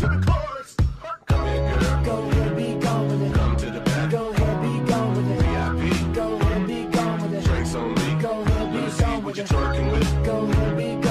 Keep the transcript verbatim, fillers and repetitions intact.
Go ahead, be gone with it. Go ahead, be gone with it.